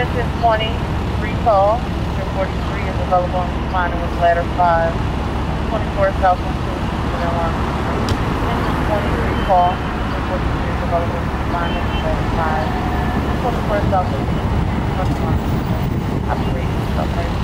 just this morning, free call. Engine 43 is available on responding with Ladder 5, 24 South 122. Engine 43 call. Engine 43 is available on responding with Ladder 5, 24 South 122. I'm reading something.